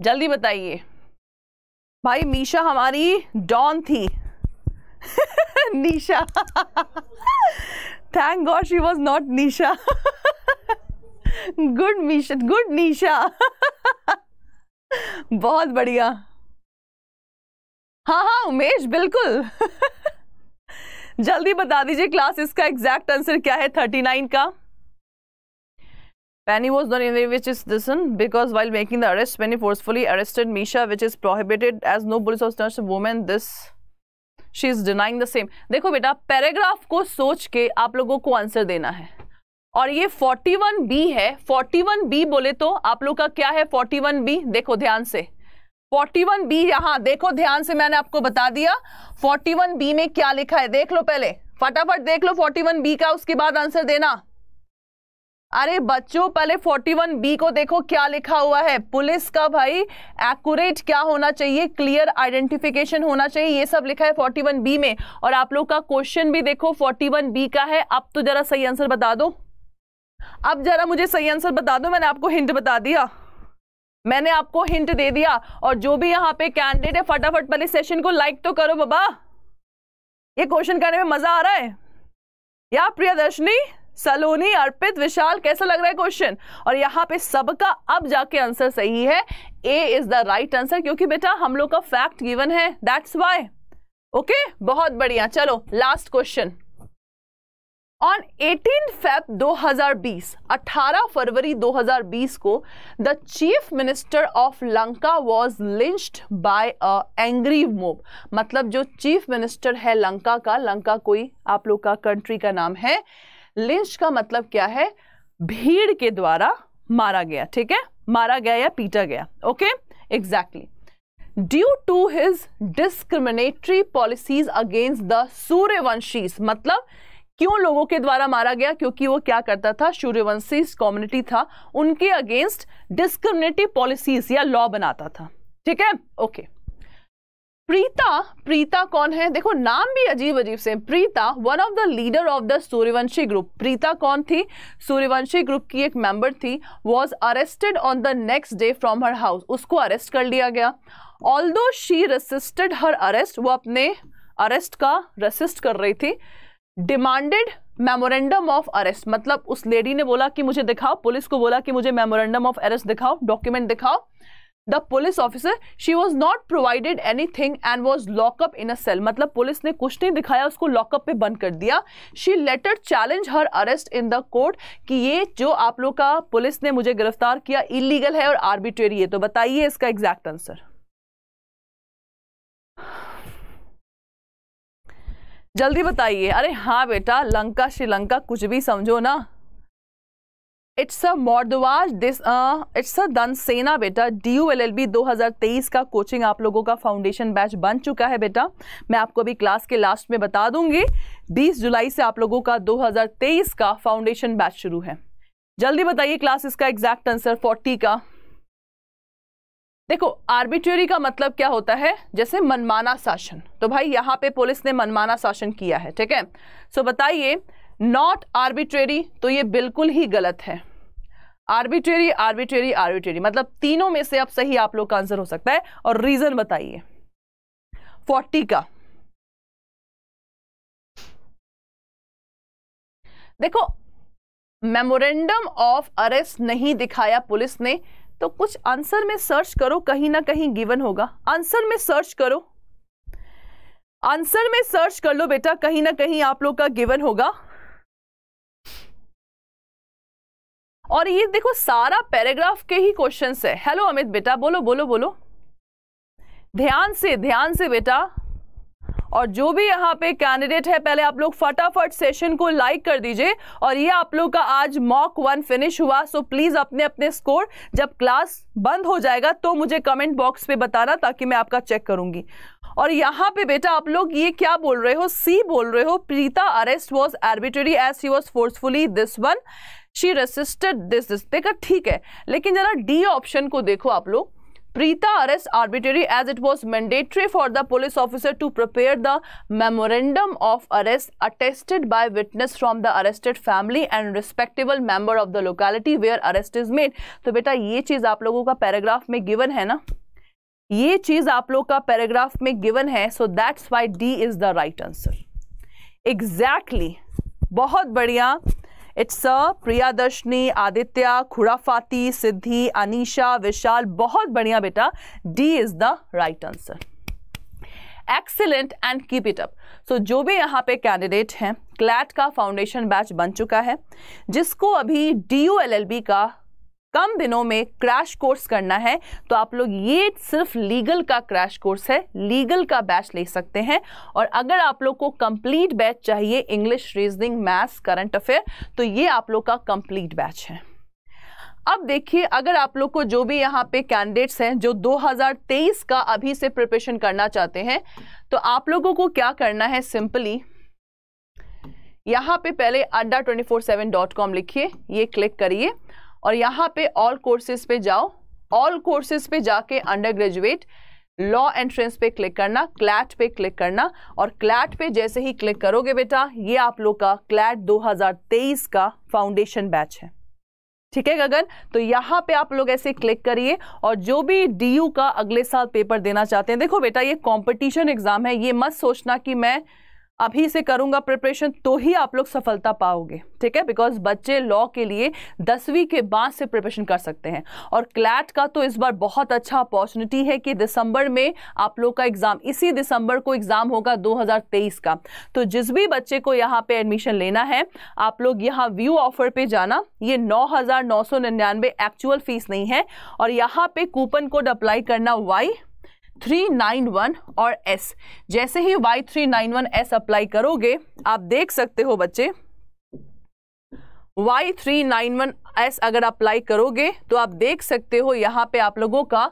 जल्दी बताइए भाई, मीशा हमारी डॉन थी। Nisha, thank God she was not Nisha. Good Misha, good Nisha. बहुत बढ़िया, हाँ हाँ उमेश, बिल्कुल। जल्दी बता दीजिए क्लास, इसका एग्जैक्ट आंसर क्या है 39 का। Penny was not in which is this one because while making the arrest, Penny forcefully arrested Misha, which is prohibited as no police officer touches a woman. This she is denying the same. देखो बेटा, paragraph को सोच के आप लोगों को answer देना है, और ये 41B है। 41B बोले तो आप लोग का क्या है 41B? देखो ध्यान से 41B, यहाँ देखो ध्यान से, मैंने आपको बता दिया 41B में क्या लिखा है। देख लो पहले, फटाफट देख लो 41B का, उसके बाद आंसर देना। अरे बच्चों पहले 41B को देखो क्या लिखा हुआ है। पुलिस का भाई एक्यूरेट क्या होना चाहिए, क्लियर आइडेंटिफिकेशन होना चाहिए, ये सब लिखा है 41B में। और आप लोग का क्वेश्चन भी देखो 41B का है। अब तो जरा सही आंसर बता दो, अब जरा मुझे सही आंसर बता दो। मैंने आपको हिंट बता दिया, मैंने आपको हिंट दे दिया। और जो भी यहाँ पे कैंडिडेट है, फटाफट पहले सेशन को लाइक तो करो बाबा, ये क्वेश्चन करने में मजा आ रहा है। या प्रियदर्शनी, सलोनी, अर्पित, विशाल, कैसा लग रहा है क्वेश्चन? और यहाँ पे सबका अब जाके आंसर सही है, A is the right answer, क्योंकि बेटा हम लोग का फैक्ट गिवन है, दैट्स व्हाई। ओके, बहुत बढ़िया। चलो लास्ट क्वेश्चन। ऑन 18 फरवरी 2020 को the chief minister of Lanka was lynched by a angry mob. मतलब जो चीफ मिनिस्टर है लंका का, लंका कोई आप लोग का कंट्री का नाम है, लिंच का मतलब क्या है, भीड़ के द्वारा मारा गया। ठीक है, मारा गया या पीटा गया। Okay, exactly. Due to his discriminatory policies against the Suryavanshis. मतलब क्यों लोगों के द्वारा मारा गया, क्योंकि वो क्या करता था, सूर्यवंशी कम्युनिटी था, उनके अगेंस्ट डिस्क्रिमिनेटिव पॉलिसीज या लॉ बनाता था। ठीक है, ओके। प्रीता, प्रीता कौन है? देखो नाम भी अजीब अजीब से। Preeta one of the leader of the Suryavanshi group. Preeta कौन थी, सूर्यवंशी ग्रुप की एक मेंबर थी। Was arrested on the next day from her house. उसको अरेस्ट कर लिया गया। Although she resisted her arrest, वो अपने अरेस्ट का रेसिस्ट कर रही थी। डिमांडेड मेमोरेंडम ऑफ अरेस्ट, मतलब उस लेडी ने बोला कि मुझे दिखाओ, पुलिस को बोला कि मुझे मेमोरेंडम ऑफ अरेस्ट दिखाओ, डॉक्यूमेंट दिखाओ। The police officer, she was not provided anything and was lockup in a cell. मतलब पुलिस ने कुछ नहीं दिखाया, उसको लॉकअप पे बंद कर दिया। She later challenge her arrest in the court, कि ये जो आप लोग का पुलिस ने मुझे गिरफ्तार किया इलीगल है और आर्बिट्रेरी है। तो बताइए इसका एग्जैक्ट आंसर। जल्दी बताइए। अरे हाँ बेटा, लंका श्रीलंका कुछ भी समझो ना। इट्स अ मॉर्दवाज, दिस इट्स अ दनसेना बेटा। DU LLB 2023 का कोचिंग आप लोगों का फाउंडेशन बैच बन चुका है बेटा। मैं आपको अभी क्लास के लास्ट में बता दूंगी। 20 जुलाई से आप लोगों का 2023 का फाउंडेशन बैच शुरू है। जल्दी बताइए क्लास, इसका एग्जैक्ट आंसर 40 का। देखो आर्बिट्रेरी का मतलब क्या होता है, जैसे मनमाना शासन। तो भाई यहाँ पे पुलिस ने मनमाना शासन किया है। ठीक है, सो बताइए नॉट आर्बिट्रेरी, तो ये बिल्कुल ही गलत है। आर्बिट्रेरी, आर्बिट्रेरी, आर्बिट्रेरी, मतलब तीनों में से अब सही आप लोग का आंसर हो सकता है। और रीजन बताइए 40 का। देखो मेमोरेंडम ऑफ अरेस्ट नहीं दिखाया पुलिस ने, तो कुछ आंसर में सर्च करो, कहीं ना कहीं गिवन होगा। आंसर में सर्च करो, आंसर में सर्च कर लो बेटा, कहीं ना कहीं आप लोग का गिवन होगा। और ये देखो सारा पैराग्राफ के ही क्वेश्चंस है। हेलो अमित बेटा, बोलो बोलो बोलो, ध्यान से बेटा। और जो भी यहाँ पे कैंडिडेट है पहले आप लोग फटाफट सेशन को लाइक कर दीजिए। और ये आप लोग का आज मॉक 1 फिनिश हुआ। सो प्लीज अपने अपने स्कोर जब क्लास बंद हो जाएगा तो मुझे कमेंट बॉक्स पे बताना ताकि मैं आपका चेक करूंगी। और यहाँ पे बेटा आप लोग ये क्या बोल रहे हो, सी बोल रहे हो, Preeta arrest was arbitrary as she was forcefully this one she resisted this देखा ठीक है। लेकिन जरा डी ऑप्शन को देखो आप लोग, Preeta arrest arbitrary as it was mandatory for the police officer to prepare the memorandum of arrest attested by witness from the arrested family and respectable member of the locality where arrest is made. तो बेटा ये चीज़ आप लोगों का paragraph में given है ना, ये चीज़ आप लोग का पैराग्राफ में गिवन है। So that's why D is the right answer. Exactly, बहुत बढ़िया। इट्स प्रिया दर्शनी, आदित्य, खुराफाती, सिद्धि, अनीशा, विशाल, बहुत बढ़िया बेटा, D is the right answer. Excellent and keep it up. So जो भी यहाँ पे कैंडिडेट हैं, क्लैट का फाउंडेशन बैच बन चुका है, जिसको अभी DU LLB का कम दिनों में क्रैश कोर्स करना है तो आप लोग ये सिर्फ लीगल का क्रैश कोर्स है, लीगल का बैच ले सकते हैं। और अगर आप लोग को कंप्लीट बैच चाहिए English, reasoning, maths, current affair, तो ये आप लोग का कंप्लीट बैच है। अब देखिए अगर आप लोग को जो भी यहाँ पे कैंडिडेट्स हैं जो 2023 का अभी से प्रिपरेशन करना चाहते हैं तो आप लोगों को क्या करना है, सिंपली यहाँ पे पहले adda247.com लिखिए, ये क्लिक करिए और यहाँ पे ऑल कोर्सेज पे जाओ। ऑल कोर्सेज पे जाके अंडर ग्रेजुएट लॉ एंट्रेंस पे क्लिक करना, क्लैट पे क्लिक करना और क्लैट पे जैसे ही क्लिक करोगे बेटा ये आप लोग का क्लैट 2023 का फाउंडेशन बैच है। ठीक है गगन, तो यहाँ पे आप लोग ऐसे क्लिक करिए। और जो भी DU का अगले साल पेपर देना चाहते हैं, देखो बेटा ये कॉम्पिटिशन एग्जाम है, ये मत सोचना कि मैं अभी से करूंगा प्रिपरेशन तो ही आप लोग सफलता पाओगे। ठीक है, बिकॉज बच्चे लॉ के लिए 10वीं के बाद से प्रिपरेशन कर सकते हैं। और क्लैट का तो इस बार बहुत अच्छा अपॉर्चुनिटी है कि दिसंबर में आप लोग का एग्ज़ाम, इसी दिसंबर को एग्ज़ाम होगा 2023 का। तो जिस भी बच्चे को यहाँ पे एडमिशन लेना है आप लोग यहाँ व्यू ऑफर पे जाना, ये 9,999 एक्चुअल फीस नहीं है। और यहाँ पे कूपन कोड अप्लाई करना Y391 और S। जैसे ही Y391S अप्लाई करोगे आप देख सकते हो बच्चे, Y391S अगर अप्लाई करोगे तो आप देख सकते हो यहाँ पे आप लोगों का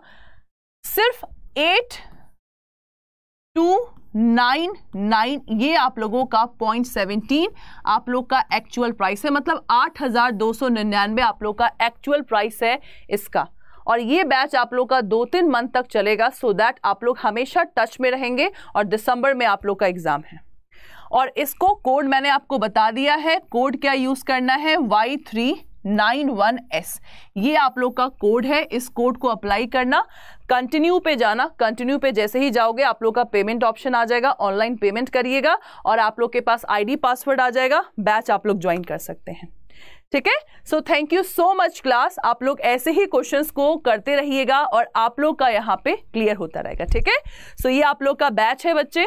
सिर्फ 8,299 ये आप लोगों का 0.17 आप लोग का एक्चुअल प्राइस है, मतलब 8,299 आप लोग का एक्चुअल प्राइस है इसका। और ये बैच आप लोग का 2-3 मंथ तक चलेगा सो दैट आप लोग हमेशा टच में रहेंगे और दिसंबर में आप लोग का एग्ज़ाम है। और इसको कोड मैंने आपको बता दिया है, कोड क्या यूज़ करना है, Y391S ये आप लोग का कोड है। इस कोड को अप्लाई करना, कंटिन्यू पे जाना, कंटिन्यू पे जैसे ही जाओगे आप लोग का पेमेंट ऑप्शन आ जाएगा, ऑनलाइन पेमेंट करिएगा और आप लोग के पास ID पासवर्ड आ जाएगा, बैच आप लोग ज्वाइन कर सकते हैं। ठीक है, so thank you so much class. आप लोग ऐसे ही क्वेश्चंस को करते रहिएगा और आप लोग का यहाँ पे क्लियर होता रहेगा। ठीक है, सो ये आप लोग का बैच है बच्चे।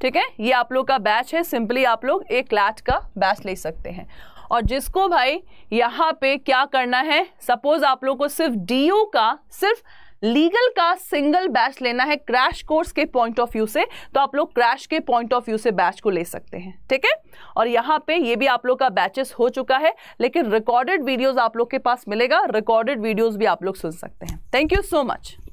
ठीक है, ये आप लोग का बैच है, सिंपली आप लोग एक क्लैट का बैच ले सकते हैं। और जिसको भाई यहाँ पे क्या करना है, सपोज आप लोग को सिर्फ DU का, सिर्फ लीगल का सिंगल बैच लेना है क्रैश कोर्स के पॉइंट ऑफ व्यू से, तो आप लोग क्रैश के पॉइंट ऑफ व्यू से बैच को ले सकते हैं। ठीक है, और यहाँ पे ये भी आप लोग का बैचेस हो चुका है, लेकिन रिकॉर्डेड वीडियोस आप लोग के पास मिलेगा, रिकॉर्डेड वीडियोस भी आप लोग सुन सकते हैं। Thank you so much.